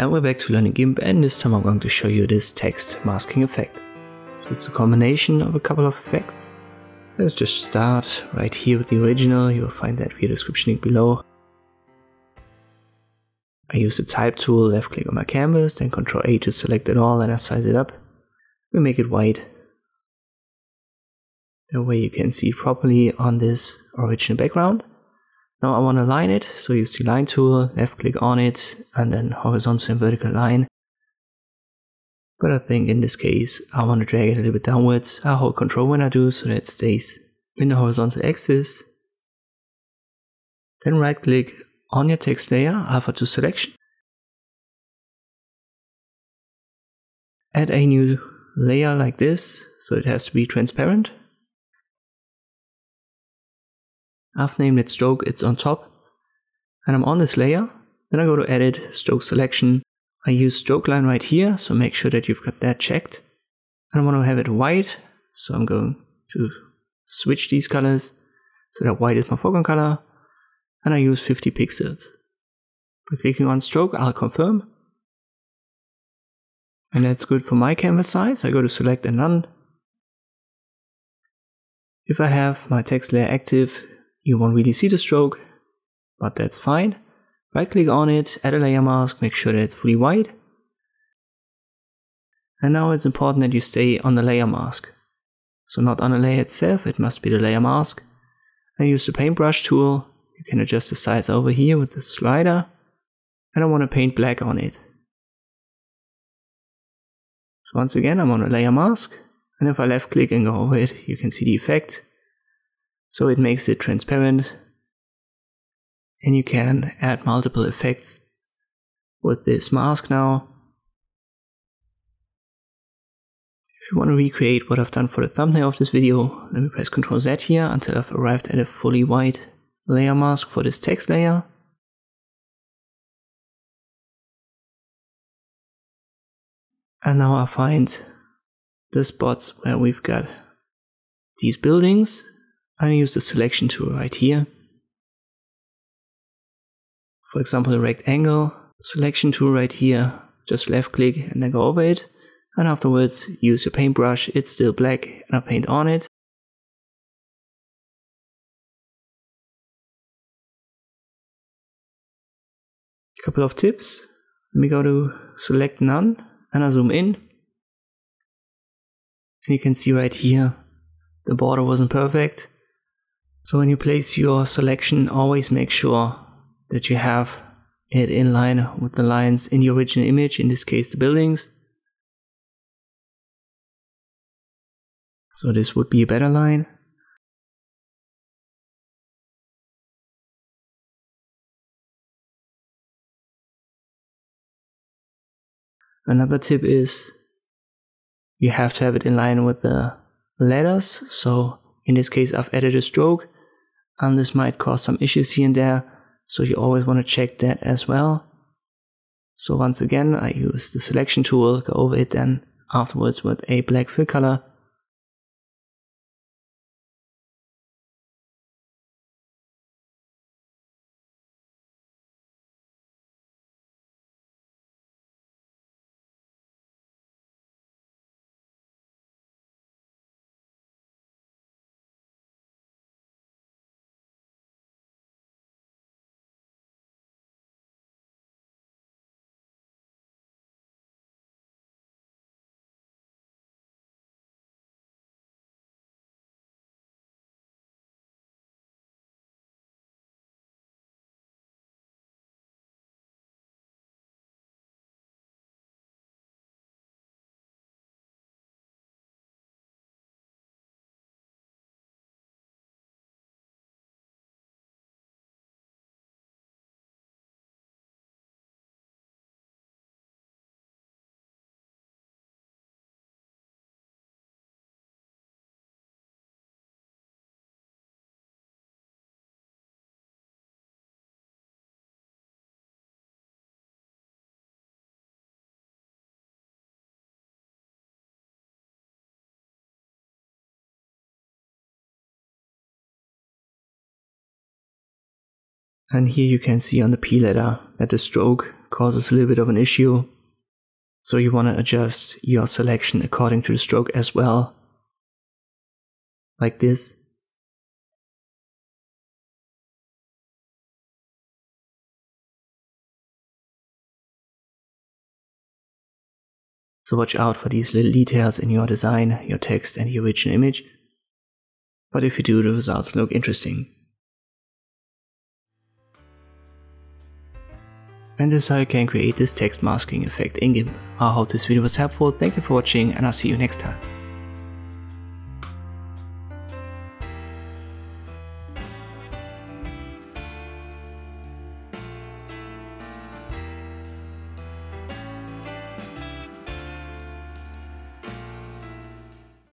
And we're back to learning GIMP, and this time I'm going to show you this text masking effect. So it's a combination of a couple of effects. Let's just start right here with the original. You'll find that video description link below. I use the type tool, left click on my canvas, then Ctrl A to select it all, and I size it up. We make it white. That way you can see properly on this original background. Now I want to line it, so use the line tool, left click on it, and then horizontal and vertical line. But I think in this case I want to drag it a little bit downwards. I hold Ctrl when I do so that it stays in the horizontal axis. Then right click on your text layer, alpha to selection. Add a new layer like this, so it has to be transparent. I've named it stroke, it's on top, and I'm on this layer. Then I go to edit, stroke selection. I use stroke line right here, so make sure that you've got that checked. And I want to have it white, so I'm going to switch these colors so that white is my foreground color, and I use 50 pixels. By clicking on stroke, I'll confirm. And that's good for my canvas size. I go to select and none. If I have my text layer active, you won't really see the stroke, but that's fine. Right click on it, add a layer mask, make sure that it's fully white. And now it's important that you stay on the layer mask. So not on the layer itself, it must be the layer mask. I use the paintbrush tool, you can adjust the size over here with the slider. And I want to paint black on it. So once again, I'm on a layer mask. And if I left click and go over it, you can see the effect. So it makes it transparent, and you can add multiple effects with this mask now. If you want to recreate what I've done for the thumbnail of this video, let me press Ctrl Z here until I've arrived at a fully white layer mask for this text layer. And now I find the spots where we've got these buildings. I use the selection tool right here. For example, a rectangle selection tool right here. Just left click and then go over it. And afterwards, use your paintbrush. It's still black and I paint on it. A couple of tips. Let me go to select none and I zoom in. And you can see right here, the border wasn't perfect. So when you place your selection, always make sure that you have it in line with the lines in the original image, in this case the buildings. So this would be a better line. Another tip is you have to have it in line with the letters. So in this case I've added a stroke. And this might cause some issues here and there, so you always want to check that as well. So once again, I use the selection tool, go over it then afterwards with a black fill color. And here you can see on the P letter that the stroke causes a little bit of an issue. So you want to adjust your selection according to the stroke as well. Like this. So watch out for these little details in your design, your text and your original image. But if you do, the results look interesting. And this is how you can create this text masking effect in GIMP. I hope this video was helpful. Thank you for watching and I'll see you next time.